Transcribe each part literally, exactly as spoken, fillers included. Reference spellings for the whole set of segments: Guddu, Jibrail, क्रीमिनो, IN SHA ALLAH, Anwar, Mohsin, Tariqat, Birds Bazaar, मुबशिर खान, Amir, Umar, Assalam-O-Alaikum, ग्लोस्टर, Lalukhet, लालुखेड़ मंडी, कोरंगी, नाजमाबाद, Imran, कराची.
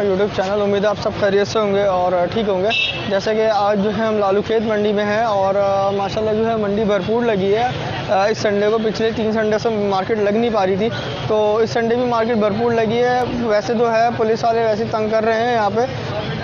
My YouTube channel. उम्मीद है आप सब खैरियत से होंगे और ठीक होंगे। जैसे कि आज जो है हम लालुखेड़ मंडी में हैं और माशाल्लाह जो है मंडी भरपूर लगी है इस संडे को। पिछले तीन संडे से मार्केट लग नहीं पा रही थी, तो इस संडे भी मार्केट भरपूर लगी है। वैसे तो है पुलिस वाले वैसे तंग कर रहे हैं यहाँ पर,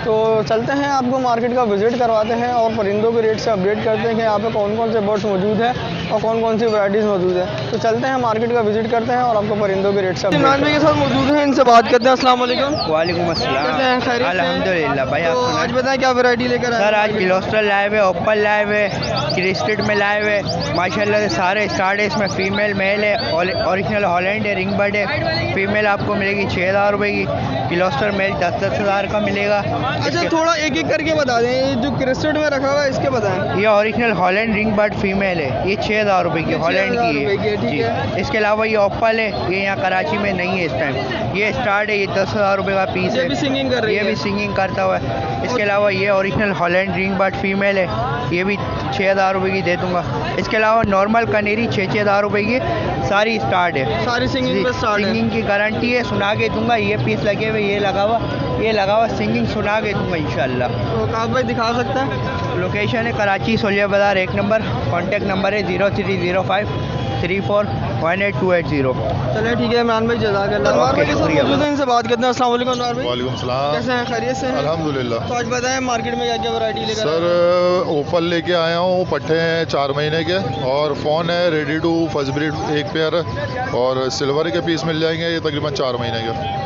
तो चलते हैं आपको मार्केट का विजिट करवाते हैं और परिंदों के रेट से अपडेट करते हैं कि यहाँ पर कौन कौन से बर्ड्स मौजूद हैं और कौन कौन सी वैराइटीज़ मौजूद है। तो चलते हैं मार्केट का विजिट करते हैं और आपको परिंदों के रेट से इमरान भाई के साथ मौजूद हैं, इनसे बात करते हैं। अस्सलाम वालेकुम। वालेकुम अस्सलाम। अल्हम्दुलिल्लाह भाई। तो आज बताएं क्या वैरायटी लेकर आए? सर आज ग्लोस्टर लाए हुए, ओपल लाए हुए, क्रिस्टेड में लाए हुए माशाल्लाह से सारे स्टार्ट है। इसमें फीमेल मेल है, ओरिजिनल हॉलैंड है, रिंग बर्ड है। फीमेल आपको मिलेगी छः हज़ार रुपये की, ग्लोस्टर मेल दस दस हज़ार का मिलेगा। अच्छा थोड़ा एक एक करके बता दें, ये जो क्रिस्टेड में रखा हुआ है इसके बताएँ। ये original Holland ring bird female है, ये छः हज़ार रुपये की हॉलैंड की है। इसके अलावा ये ओपल है, ये यहाँ कराची में नहीं है इस टाइम। ये स्टार्ट है, ये दस हज़ार रुपये का पीस है। ये भी सिंगिंग कर रही है, ये भी सिंगिंग करता हुआ है। इसके अलावा ये original Holland ring bird female है, ये भी छः हज़ार रुपये की दे दूँगा। इसके अलावा नॉर्मल कनेरी छः छः हज़ार रुपये की सारी स्टार्ट है, सारी सिंगिंग पर स्टार्ट है। सिंगिंग की गारंटी है, सुना के दूँगा। ये पीस लगे हुए, ये लगा हुआ, ये लगा हुआ, सिंगिंग सुना के दूँगा इंशाल्लाह। तो आप भाई दिखा सकते हैं? लोकेशन है कराची सोलिया बाज़ार एक नंबर। कॉन्टैक्ट नंबर है zero three zero five three four one eight two eight zero. चलिए ठीक है इमरान भाई, जज़ाकल्लाह। इनसे बात करते हैं। अस्सलाम वालेकुम अनवर भाई। वालेकुम सलाम। कैसे हैं? खैरियत से हैं? अल्हम्दुलिल्लाह। तो आज बताएं मार्केट में क्या क्या वैरायटी लेकर? सर ओपल लेके आया हूँ, पट्टे हैं चार महीने के, और फोन है रेडी टू फर्स्ट ब्रीड एक पेयर, और सिल्वर के पीस मिल जाएंगे, ये तकरीबन चार महीने के।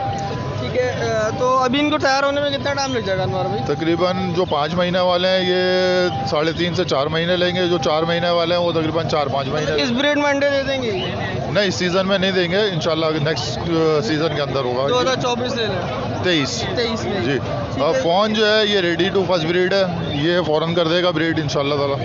ठीक है, तो अभी इनको तैयार होने में कितना टाइम लग जाएगा अनवर भाई? तकरीबन जो पाँच महीने वाले हैं ये साढ़े तीन से चार महीने लेंगे, जो चार महीने वाले हैं वो तकरीबन चार पाँच महीने। इस ब्रीड में अंडे दे देंगे? नहीं, इस सीज़न में नहीं देंगे, इंशाल्लाह नेक्स्ट सीज़न के अंदर होगा। दो हज़ार चौबीस ले लें। तेईस तेईस जी। और फोन जो है ये रेडी टू फर्स्ट ब्रीड है, ये फ़ौरन कर देगा ब्रीड इंशाल्लाह ताला।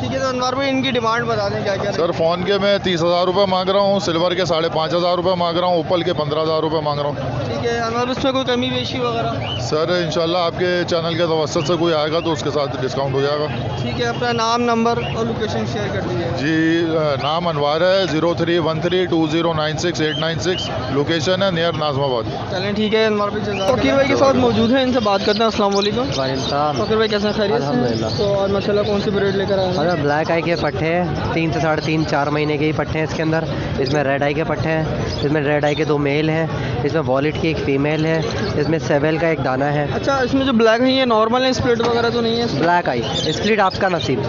ठीक है, तो अनवर भाई इनकी डिमांड बता दें क्या क्या? सर फ़ोन के मैं तीस हज़ार रुपये मांग रहा हूँ, सिल्वर के साढ़े पाँच हज़ार रुपये मांग रहा हूँ, ओपल के पंद्रह हज़ार रुपये मांग रहा हूँ। ठीक है अनवर, उसमें कोई कमी बेशी वगैरह? सर इंशाल्लाह आपके चैनल के तवस्सुत से कोई आएगा तो उसके साथ डिस्काउंट हो जाएगा। ठीक है, अपना नाम नंबर और लोकेशन शेयर कर दीजिए। जी नाम अनवर है, zero three one three two zero nine six eight nine six. Location है नियर नाजमाबाद। चलें ठीक है अनवर भाई। फ़कीर भाई के साथ मौजूद हैं, इनसे बात करते हैं। अस्सलाम वालेकुम। वालेकुम। फ़कीर भाई कैसे? खैरियत से? तो और माशाल्लाह कौन सी ब्रीड लेकर आए? ब्लैक आई के पट्टे हैं, तीन से साढ़े तीन चार महीने के ही पट्टे हैं इसके अंदर। इसमें रेड आई के पट्टे हैं, इसमें रेड आई के दो मेल हैं, इसमें वॉलेट की एक फीमेल है, इसमें सेवेल का एक दाना है। अच्छा, इसमें जो ब्लैक है ये नॉर्मल है, स्प्लिट वगैरह तो नहीं है? ब्लैक आई स्प्लिट आपका नसीब।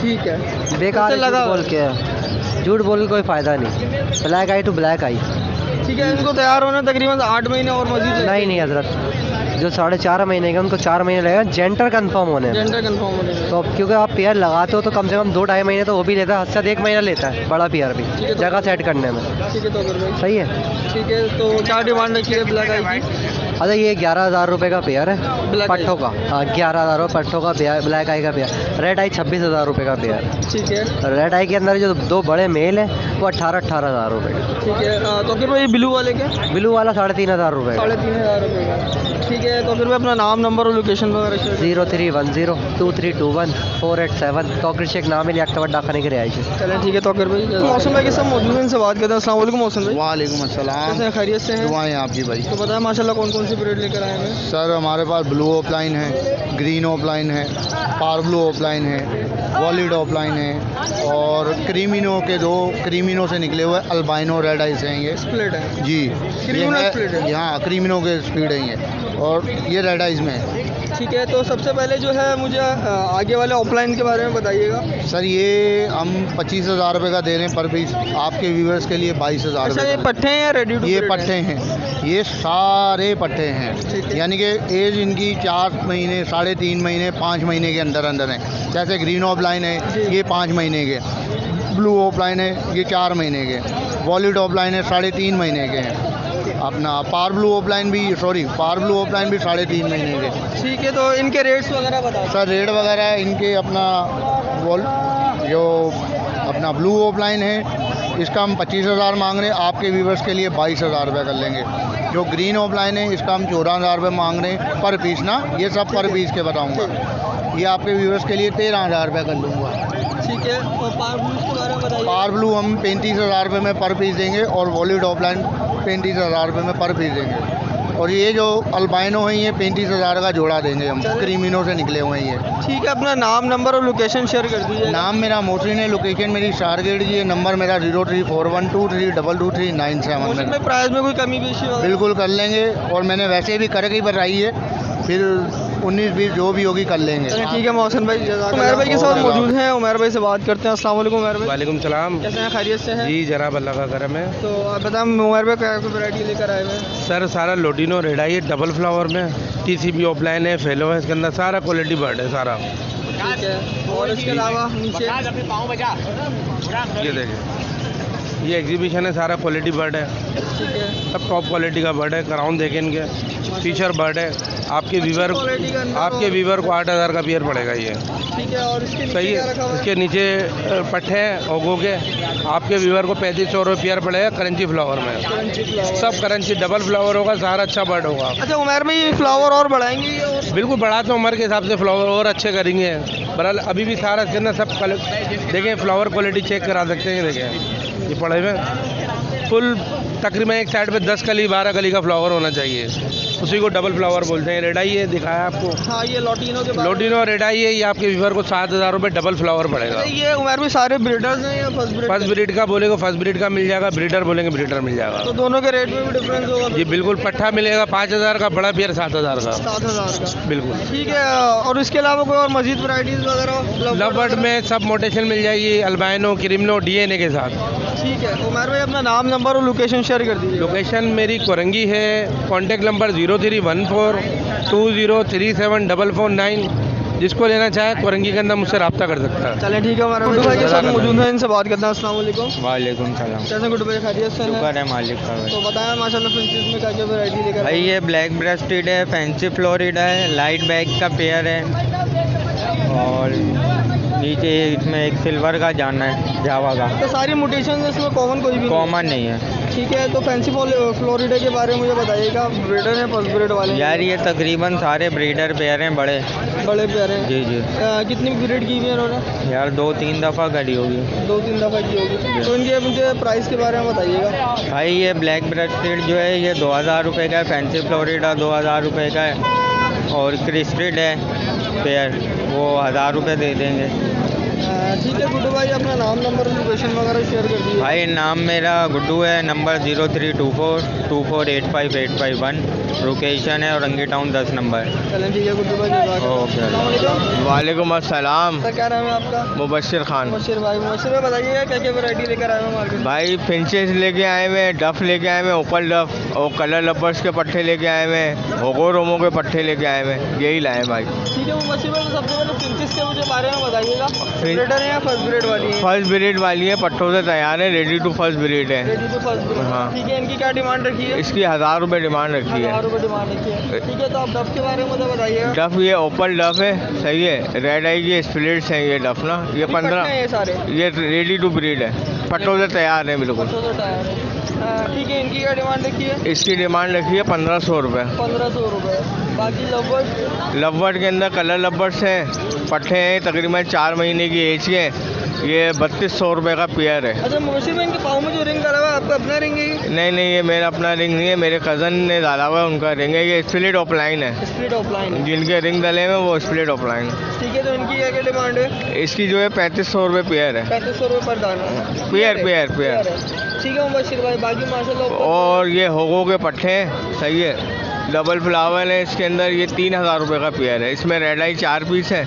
ठीक है, बेकार लगा बोल के, झूठ बोल के कोई फ़ायदा नहीं। Black eye to black eye. ठीक है, इनको तैयार होना तकरीबन आठ महीने और मज़ीद। नहीं नहीं हजरत, जो साढ़े चार महीने के उनको चार महीने लगेगा जेंटर कंफर्म होने में। जेंटर कंफर्म होने में तो क्योंकि आप पेयर लगाते हो तो कम से कम दो ढाई महीने तो वो भी लेता है, हद से एक महीना लेता है बड़ा पेयर भी जगह सेट करने में। ठीक है, तो सही है। ठीक है, तो क्या डिमांड रखी है ब्लैक आई? अच्छा ये ग्यारह हज़ार रुपये का पेयर है पट्ठों का। हाँ ग्यारह हज़ार रुपये पट्ठों का पेयर, ब्लैक आई का पेयर। रेड आई छब्बीस हज़ार रुपये का पेयर। ठीक है, रेड आई के अंदर जो दो बड़े मेल हैं वो अट्ठारह अट्ठारह हज़ार रुपये का। ठीक है, तो फिर भाई ब्लू वाले क्या? ब्लू वाला साढ़े तीन हज़ार रुपये साढ़े तीन हज़ार रुपये का। ठीक है, तो फिर मैं अपना नाम नंबर और लोकेशन वगैरह? Zero three one zero two three two one four eight seven तोकर शेख नाम है, अख्तवर डाखाने की रिहाइश है। चलें ठीक है, तोकर भाई। मौसम भाई के सब मौजूद हैं, इनसे बात करते हैं। अस्सलाम वालेकुम मौसम भाई। वालेकुम अस्सलाम। खैरियत से हैं? दुआएं आपकी भाई। तो बताया माशाल्लाह कौन कौन सी ब्रीड लेकर आए हैं? सर हमारे पास ब्लू ऑफलाइन है, ग्रीन ऑफलाइन है, पारब्लू ऑफलाइन है, वॉलिड ऑफलाइन है, और क्रीमिनो के दो क्रीमिनो से निकले हुए अल्बाइनो रेड आइस हैं। ये स्प्लिट है जी, क्रीमिनो। हाँ क्रीमिनो के स्पीड हैं ये, और ये रेड आइस में है। ठीक है, तो सबसे पहले जो है मुझे आगे वाले ऑफलाइन के बारे में बताइएगा। सर ये हम पच्चीस हज़ार रुपये का दे रहे हैं पर पीस, आपके व्यूवर्स के लिए बाईस हज़ार रुपये। ये पट्टे हैं रेडी टू? ये पट्टे हैं, ये सारे पट्टे हैं, यानी कि एज इनकी चार महीने साढ़े तीन महीने पाँच महीने के अंदर अंदर हैं। जैसे ग्रीन ऑफलाइन है ये पाँच महीने के, ब्लू ऑफलाइन है ये चार महीने के, वॉलिड ऑफलाइन है साढ़े तीन महीने के हैं, अपना पार ब्लू ऑफलाइन भी सॉरी पार ब्लू ऑफलाइन भी साढ़े तीन महीने के। ठीक है, तो इनके रेट्स वगैरह बताओ। सर रेट वगैरह इनके अपना वॉल जो अपना ब्लू ऑफलाइन है इसका हम पच्चीस हज़ार मांग रहे हैं, आपके व्यूवर्स के लिए बाईस हज़ार रुपये कर लेंगे। जो ग्रीन ऑफलाइन है इसका हम चौदह हज़ार रुपये मांग रहे हैं पर पीस ना, ये सब पर पीस के बताऊँगा। ये आपके व्यूवर्स के लिए तेरह हज़ार रुपये कर दूँगा। ठीक है, और पार ब्लू के बारे में बताइए। पार ब्लू हम पैंतीस हज़ार रुपये में पर पीस देंगे, और वॉलिड ऑफलाइन पैंतीस हज़ार रुपये में पर पीस देंगे। और ये जो अल्बाइनो हैं ये पैंतीस हज़ार का जोड़ा देंगे हम, क्रीमिनो से निकले हुए हैं ये। ठीक है, अपना नाम, नंबर और लोकेशन शेयर कर दीजिए। नाम मेरा मोहसिन है, लोकेशन मेरी शारगेट जी है, नंबर मेरा zero three four one two three double two three nine seven है। प्राइस में कोई कमी बेशी होगी? बिल्कुल कर लेंगे, और मैंने वैसे भी करके बताई है, फिर उन्नीस बीस जो भी होगी कर लेंगे। ठीक है मोहसिन भाई, उमर भाई के साथ मौजूद हैं, उमर भाई से बात करते हैं। अस्सलाम वालेकुम उमर भाई। वालेकुम सलाम, कैसे हैं? खैरियत से हैं जी जनाब, अल्लाह का करम है। तो आप बताएं उमर भाई, क्या कोई वैरायटी लेकर आए हैं? सर सारा लोडिनो रेड आई है, डबल फ्लावर में, टी सी बी ऑफलाइन है, फेलो है, इसके अंदर सारा क्वालिटी बर्ड है सारा। ठीक है, और इसके अलावा ये देखिए, ये एग्जीबिशन है, सारा क्वालिटी बर्ड है, सब टॉप क्वालिटी का बर्ड है। क्राउन देखें इनके, फीचर बर्ड है, आपके वीवर आपके वीवर को आठ हज़ार का बियर पड़ेगा ये। ठीक है, और इसके सही है, इसके नीचे पट है ओगो के, आपके वीवर को पैंतीस सौ रुपये बियर पड़ेगा करंची फ्लावर में, सब करंची डबल फ्लावर होगा, सारा अच्छा बर्ड होगा। अच्छा उमर में ये फ्लावर और बढ़ाएंगे? बिल्कुल बढ़ाते हैं उमर के हिसाब से, फ्लावर और अच्छे करेंगे। बहरहाल अभी भी सारा करना सब देखें, फ्लावर क्वालिटी चेक करा सकते हैं, देखें ये पढ़े में फुल तकरीबन एक साइड पे दस कली बारह कली का फ्लावर होना चाहिए, उसी को डबल फ्लावर बोलते हैं। रेडाई है दिखाया आपको। हाँ, ये लोटिनो के लोटिनो रेडाई है, ये आपके वीवर को सात हज़ार रुपये डबल फ्लावर पड़ेगा। ये उमर में सारे ब्रीडर्स हैं या फर्स्ट ब्रीड? फर्स्ट ब्रीड का बोलेंगे फर्स्ट ब्रीड का मिल जाएगा, ब्रीडर बोलेंगे ब्रीडर मिल जाएगा। तो दोनों के रेट में भी डिफरेंस होगा? ये बिल्कुल, पट्ठा मिलेगा पाँच हज़ार का, बड़ा बियर सात हज़ार का, सात हज़ार का बिल्कुल। ठीक है, और इसके अलावा कोई और मजीद वराइटीज़ वगैरह? लव बर्ड में सब मोटेशन मिल जाएगी, albino, creamino, D N A के साथ। ठीक है, उमर भाई अपना नाम, नंबर और लोकेशन शेयर कर दीजिए। लोकेशन मेरी कोरंगी है, contact number zero three one four two zero three seven double four nine, जिसको लेना चाहे कोरंगी के अंदर मुझसे रब्ता कर सकता है। चले ठीक है, हमारा गुड्डू भाई के साथ मौजूद हैं, इनसे बात करते हैं। अस्सलाम वालेकुम। वालेकुम सलाम, कैसे गुड्डू भाई? खैरियत से हैं मालिक का। तो बताया माशाल्लाह फैंसी में क्या क्या वैरायटी लेकर? भाई ये ब्लैक ब्रेस्टेड है, फैंसी फ्लोरिडा है, लाइट बैग का पेयर है, और नीचे इसमें एक सिल्वर का जाना है, जावा का। तो सारी म्यूटेशन इसमें कॉमन कोई भी कॉमन नहीं है। ठीक है, तो फैंसी फ्लोरिडा के बारे में मुझे बताइएगा, ब्रीडर हैं फर्स्ट ब्रीड वाले? यार ये तकरीबन सारे ब्रीडर पेयर हैं, बड़े बड़े पेयर हैं। जी जी। आ, कितनी ब्रीड की हुई है इन्होंने? यार दो तीन दफ़ा करी होगी, दो तीन दफ़ा की होगी। तो इनके मुझे प्राइस के बारे में बताइएगा। भाई ये ब्लैक ब्रेस्टेड जो है ये दो हज़ार रुपये का है, फैंसी फ्लोरिडा दो हज़ार रुपये का है, और क्रिस्टेड है पेयर वो हज़ार रुपये दे देंगे। ठीक है गुड्डू भाई, अपना नाम, नंबर, लोकेशन वगैरह शेयर कर दीजिए। भाई नाम मेरा गुड्डू है, number zero three two four two four eight five eight five one, location है औरंगी टाउन दस नंबर। चलें ठीक है गुड्डू भाई, ओके। वालेकुम अस्सलाम, क्या नाम है आपका? मुबशिर खान। मुबशिर भाई, मुबशिर भाई बताइएगा क्या क्या वैरायटी लेकर आए हैं मार्केट? भाई फिंचेस लेके आए हुए, डफ़ लेके आए हुए, ओपल डफ़, और कलर लबर्स के पट्ठे लेके आए हुए, होगो रोमो के पट्ठे लेके आए हुए, यही लाए भाई। ठीक है मुबशिर भाई, सबसे पहले फिंचेस के मुझे बारे में बताइएगा, फर्स्ट ब्रीड वाली? फर्स्ट ब्रीड वाली है, पट्टों से तैयार है, रेडी टू फर्स्ट ब्रीड है। हाँ ठीक है, इनकी क्या डिमांड रखी है? इसकी हज़ार रुपये डिमांड रखी है। डिमांड रखी है। ठीक है, तो आप डफ के बारे में बताइए। डफ ये ओपन डफ है, सही है, रेड आई की स्प्लिट्स हैं ये डफ ना, ये पंद्रह, ये रेडी टू ब्रीड है, पट्टों से तैयार है बिल्कुल। ठीक है, इनकी क्या डिमांड रखी है? इसकी डिमांड रखी है पंद्रह सौ रुपये। पंद्रह सौ रुपये। बाकी लवबर्ड? लवबर्ड के अंदर कलर लवबर्ड्स हैं, पट्टे हैं, तकरीबन चार महीने की एज के हैं, ये बत्तीस सौ रुपये का पेयर है। अच्छा मुबशिर भाई, इनके पाँव में जो रिंग डाला हुआ है आपका अपना रिंग है? नहीं नहीं, ये मेरा अपना रिंग नहीं है, मेरे कज़न ने डाला हुआ है, उनका रिंग है। ये स्प्लिट ऑफलाइन है। स्प्लिट ऑफलाइन, जिनके रिंग डले हुए वो स्प्लिट ऑफलाइन। ठीक है, तो इनकी क्या क्या डिमांड है? इसकी जो है पैंतीस सौ रुपये पेयर है। पैंतीस सौ रुपये पर दाना पेयर पेयर पेयर। ठीक है मुबशिर भाई, बाकी माशाल्लाह। और ये होगो के पट्टे हैं, सही है, डबल फ्लावर है, इसके अंदर ये तीन हज़ार रुपये का पेयर है, इसमें रेड आई चार पीस है,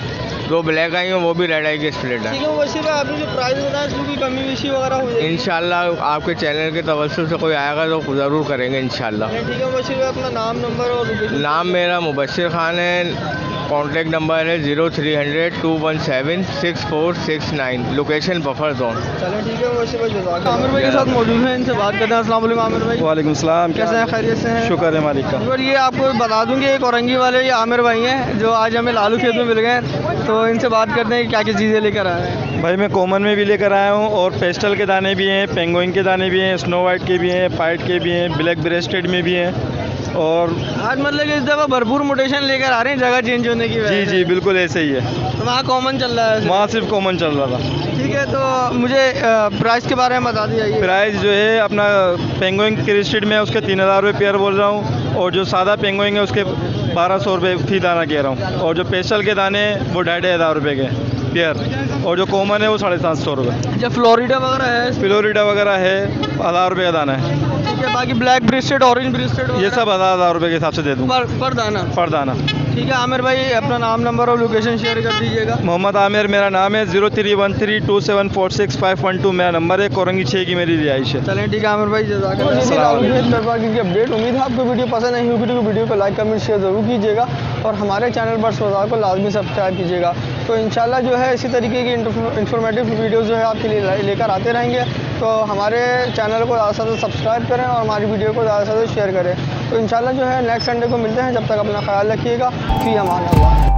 दो ब्लैक आई हैं, वो भी रेड आई के स्प्लिट है। ठीक है मुबशिर भाई, आपने जो प्राइस बताया इसमें कोई कमी बेशी वगैरह हो जाएगी? इंशाल्लाह आपके चैनल के तवज्जो से कोई आएगा तो ज़रूर करेंगे इंशाल्लाह। ठीक है मुबशिर भाई, अपना नाम, नंबर और लोकेशन? नाम मेरा मुबशिर खान है, कॉन्टैक्ट नंबर है zero three hundred two one seven six four six nine, location buffer zone. चलो ठीक है मुबशिर भाई, आमिर भाई के साथ मौजूद हैं, इनसे बात करते हैं। अस्सलाम वालेकुम आमिर भाई। वालेकुम सलाम, कैसे हैं? खैरियत से हैं, शुक्र है मालिक का। और ये आपको बता दूँ कि कोरंगी वाले ये आमिर भाई हैं जो आज हमें लालुखेड़ में मिल गए, तो इनसे बात करते हैं कि क्या क्या चीज़ें लेकर आए हैं। भाई मैं कॉमन में भी लेकर आया हूँ, और पेस्टल के दाने भी हैं, पेंगोइन के दाने भी हैं, स्नो वाइट के भी हैं, पाइट के भी हैं, ब्लैक ब्रेस्टेड में भी हैं, और आज मतलब इस दफ़ा भरपूर मोटेशन लेकर आ रहे हैं जगह चेंज होने की वजह से। जी जी बिल्कुल ऐसे ही है, वहाँ कॉमन चल रहा है, वहाँ सिर्फ कॉमन चल रहा था। ठीक है, तो मुझे प्राइस के बारे में बता दीजिए। प्राइस जो है अपना पेंगोइंग क्रिस्टेड में उसके तीन हज़ार रुपये पेयर बोल रहा हूँ, और जो सादा पेंगोइंग है उसके बारह सौ रुपये फी दाना कह रहा हूँ, और जो पेशल के दाने वो ढाई ढाई हज़ार रुपये के पेयर, और जो कॉमन है वो साढ़े सात सौ रुपये। जो फ्लोरिडा वगैरह है, फ्लोरिडा वगैरह है हज़ार रुपये का दाना है। बाकी ब्लैक ब्रेस्टेड, ऑरेंज ब्रेस्टेड ये सब हज़ार हज़ार रुपये के हिसाब से दे दूँ पर दाना पर दाना ठीक है। आमिर भाई अपना नाम, नंबर और लोकेशन शेयर कर दीजिएगा। मोहम्मद आमिर मेरा नाम है, zero three one three two seven four six five one two मेरा नंबर है, कोरंगी छः की मेरी रिहाइश है। चलें ठीक है आमिर भाई, जजाकल्लाह। अपडेट उम्मीद है आपको वीडियो पसंद आई होगी, तो वीडियो को लाइक कमेंट शेयर जरूर कीजिएगा, और हमारे चैनल बर्ड्स बाजार को लाजमी सब्सक्राइब कीजिएगा। तो इंशाल्लाह जो है इसी तरीके की इंफॉर्मेटिव वीडियो जो है आपके लिए लेकर आते रहेंगे, तो हमारे चैनल को ज़्यादा से ज़्यादा सब्सक्राइब करें और हमारी वीडियो को ज़्यादा से ज़्यादा शेयर करें। तो इंशाल्लाह जो है नेक्स्ट संडे को मिलते हैं, जब तक अपना ख्याल रखिएगा। फी अमान अल्लाह।